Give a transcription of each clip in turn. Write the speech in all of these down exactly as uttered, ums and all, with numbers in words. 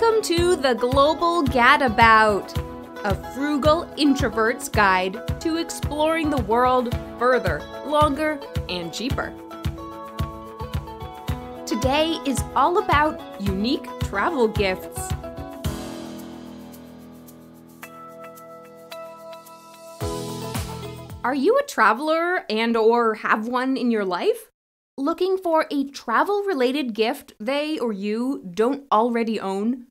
Welcome to the Global Gadabout, a frugal introvert's guide to exploring the world further, longer, and cheaper. Today is all about unique travel gifts. Are you a traveler and or have one in your life? Looking for a travel-related gift they or you don't already own?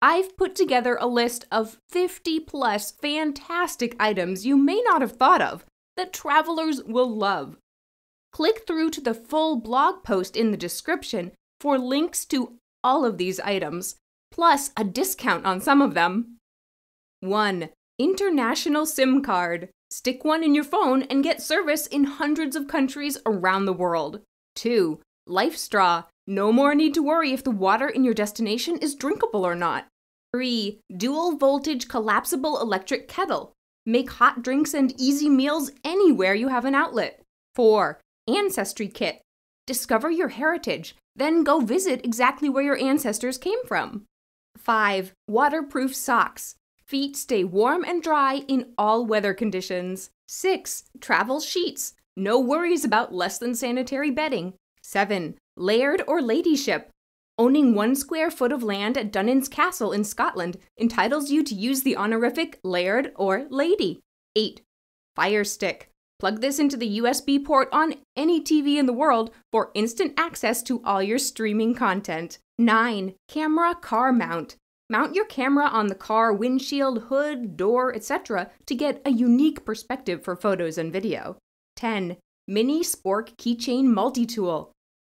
I've put together a list of fifty plus fantastic items you may not have thought of that travelers will love. Click through to the full blog post in the description for links to all of these items, plus a discount on some of them. one. International SIM card. Stick one in your phone and get service in hundreds of countries around the world. two. Life Straw. No more need to worry if the water in your destination is drinkable or not. three. Dual voltage collapsible electric kettle. Make hot drinks and easy meals anywhere you have an outlet. four. Ancestry kit. Discover your heritage, then go visit exactly where your ancestors came from. five. Waterproof socks. Feet stay warm and dry in all weather conditions. six. Travel sheets. No worries about less than sanitary bedding. seven. Laird or ladyship. Owning one square foot of land at Dunnan's Castle in Scotland entitles you to use the honorific laird or lady. eight. Fire Stick. Plug this into the U S B port on any T V in the world for instant access to all your streaming content. nine. Camera car mount. Mount your camera on the car windshield, hood, door, et cetera to get a unique perspective for photos and video. ten. Mini spork keychain multi-tool.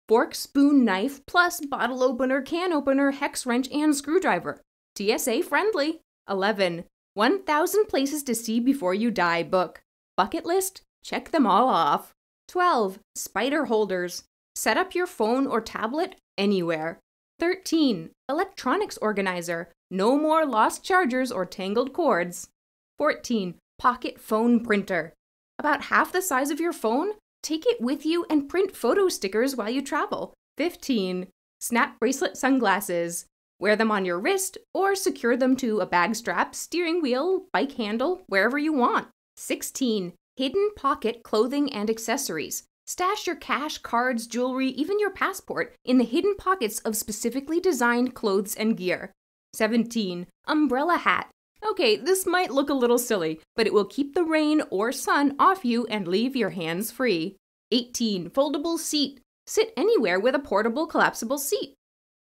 Fork, spoon, knife, plus bottle opener, can opener, hex wrench, and screwdriver. T S A friendly. eleven. one thousand places to see before you die book. Bucket list? Check them all off. twelve. Spider holders. Set up your phone or tablet anywhere. thirteen. Electronics organizer. No more lost chargers or tangled cords. fourteen. Pocket phone printer. About half the size of your phone, take it with you and print photo stickers while you travel. fifteen. Snap bracelet sunglasses. Wear them on your wrist or secure them to a bag strap, steering wheel, bike handle, wherever you want. sixteen. Hidden pocket clothing and accessories. Stash your cash, cards, jewelry, even your passport in the hidden pockets of specifically designed clothes and gear. seventeen. Umbrella hat. Okay, this might look a little silly, but it will keep the rain or sun off you and leave your hands free. eighteen. Foldable seat. Sit anywhere with a portable collapsible seat.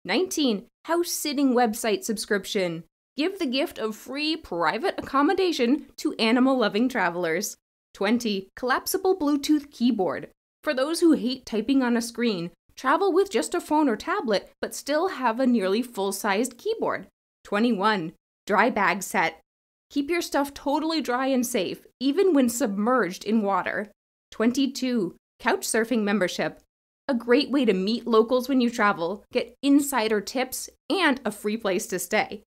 nineteen. House sitting website subscription. Give the gift of free private accommodation to animal-loving travelers. twenty. Collapsible Bluetooth keyboard. For those who hate typing on a screen, travel with just a phone or tablet but still have a nearly full-sized keyboard. twenty-one. Dry bag set. Keep your stuff totally dry and safe, even when submerged in water. twenty-two. Couchsurfing membership. A great way to meet locals when you travel, get insider tips, and a free place to stay.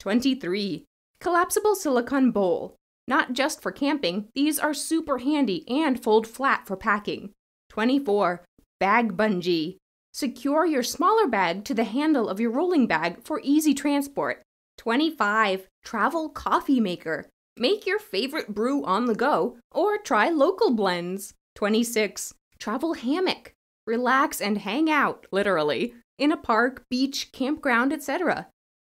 twenty-three. Collapsible silicone bowl. Not just for camping, these are super handy and fold flat for packing. twenty-four. Bag bungee. Secure your smaller bag to the handle of your rolling bag for easy transport. twenty-five. Travel coffee maker. Make your favorite brew on the go or try local blends. twenty-six. Travel hammock. Relax and hang out, literally, in a park, beach, campground, et cetera.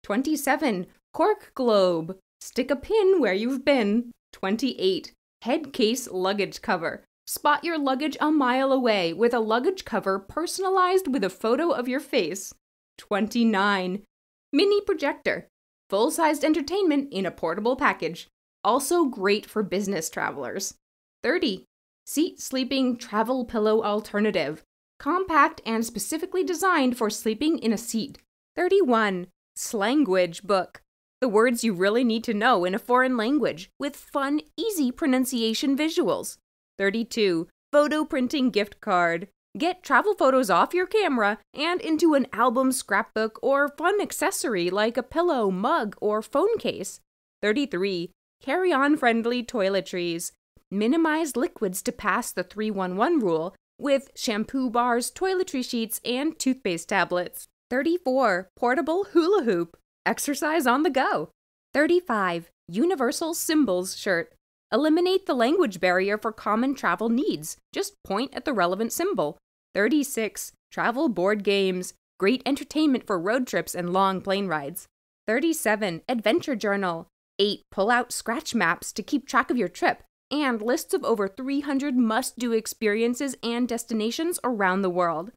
twenty-seven. Cork globe. Stick a pin where you've been. twenty-eight. Head case luggage cover. Spot your luggage a mile away with a luggage cover personalized with a photo of your face. twenty-nine. Mini projector. Full-sized entertainment in a portable package. Also great for business travelers. thirty. Seat sleeping travel pillow alternative. Compact and specifically designed for sleeping in a seat. thirty-one. Slanguage book. The words you really need to know in a foreign language with fun, easy pronunciation visuals. thirty-two. Photo printing gift card. Get travel photos off your camera and into an album, scrapbook, or fun accessory like a pillow, mug, or phone case. thirty-three. Carry-on friendly toiletries. Minimize liquids to pass the three one one rule with shampoo bars, toiletry sheets, and toothpaste tablets. thirty-four. Portable hula hoop. Exercise on the go. thirty-five. Universal Symbols Shirt. Eliminate the language barrier for common travel needs. Just point at the relevant symbol. thirty-six. Travel board games. Great entertainment for road trips and long plane rides. thirty-seven. Adventure journal. eight. Pull out scratch maps to keep track of your trip and lists of over three hundred must-do experiences and destinations around the world.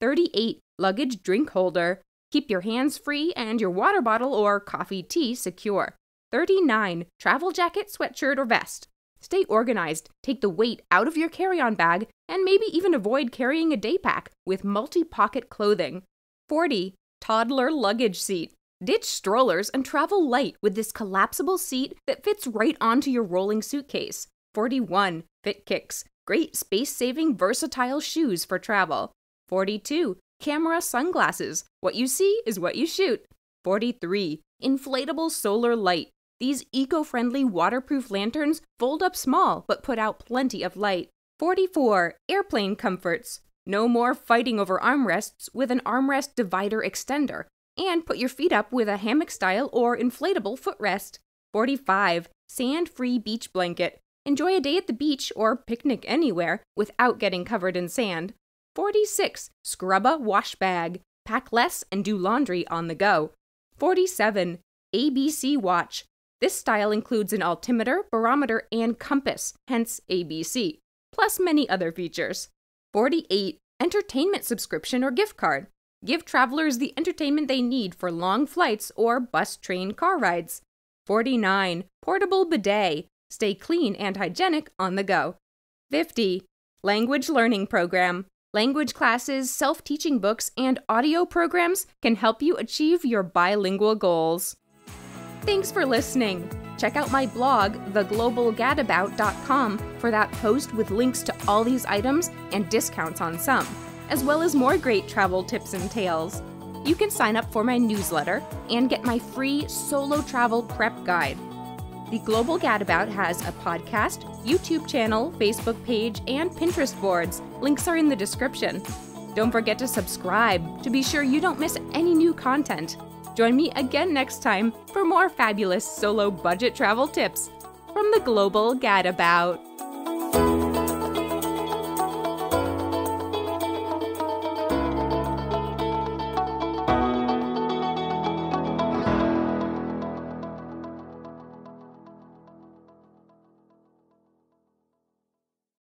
thirty-eight. Luggage drink holder. Keep your hands free and your water bottle or coffee tea secure. thirty-nine. Travel jacket, sweatshirt, or vest. Stay organized, take the weight out of your carry-on bag, and maybe even avoid carrying a day pack with multi-pocket clothing. forty. Toddler luggage seat. Ditch strollers and travel light with this collapsible seat that fits right onto your rolling suitcase. forty-one. FitKicks. Great space-saving versatile shoes for travel. forty-two. Camera sunglasses. What you see is what you shoot. forty-three. Inflatable solar light. These eco-friendly waterproof lanterns fold up small but put out plenty of light. forty-four. Airplane comforts. No more fighting over armrests with an armrest divider extender. And put your feet up with a hammock-style or inflatable footrest. forty-five. Sand-free beach blanket. Enjoy a day at the beach or picnic anywhere without getting covered in sand. forty-six. Scrubba wash bag. Pack less and do laundry on the go. forty-seven. A B C Watch. This style includes an altimeter, barometer, and compass, hence A B C, plus many other features. forty-eight. Entertainment subscription or gift card. Give travelers the entertainment they need for long flights or bus, train, car rides. forty-nine. Portable bidet. Stay clean and hygienic on the go. fifty. Language learning program. Language classes, self-teaching books, and audio programs can help you achieve your bilingual goals. Thanks for listening. Check out my blog, the global gadabout dot com, for that post with links to all these items and discounts on some, as well as more great travel tips and tales. You can sign up for my newsletter and get my free solo travel prep guide. The Global Gadabout has a podcast, YouTube channel, Facebook page, and Pinterest boards. Links are in the description. Don't forget to subscribe to be sure you don't miss any new content. Join me again next time for more fabulous solo budget travel tips from the Global Gadabout.